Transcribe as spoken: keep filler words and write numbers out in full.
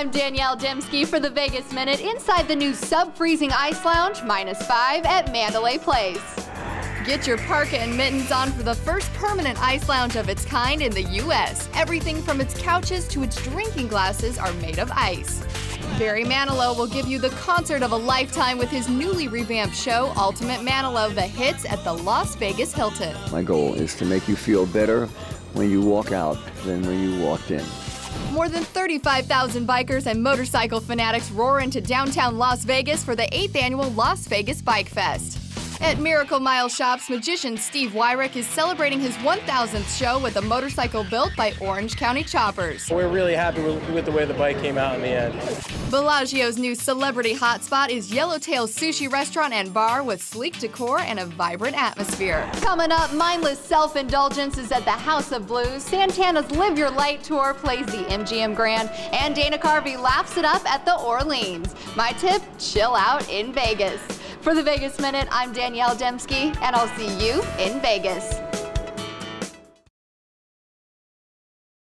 I'm Danielle Demske for the Vegas Minute inside the new sub-freezing ice lounge, minus five, at Mandalay Place. Get your parka and mittens on for the first permanent ice lounge of its kind in the U S Everything from its couches to its drinking glasses are made of ice. Barry Manilow will give you the concert of a lifetime with his newly revamped show, Ultimate Manilow, the hits at the Las Vegas Hilton. My goal is to make you feel better when you walk out than when you walked in. More than thirty-five thousand bikers and motorcycle fanatics roar into downtown Las Vegas for the eighth annual Las Vegas Bike Fest. At Miracle Mile Shops, magician Steve Wyrick is celebrating his one thousandth show with a motorcycle built by Orange County Choppers. We're really happy with the way the bike came out in the end. Bellagio's new celebrity hotspot is Yellowtail Sushi Restaurant and Bar with sleek decor and a vibrant atmosphere. Coming up, Mindless Self-Indulgence is at the House of Blues, Santana's Live Your Light Tour plays the M G M Grand, and Dana Carvey laughs it up at the Orleans. My tip, chill out in Vegas. For the Vegas Minute, I'm Danielle Demske, and I'll see you in Vegas.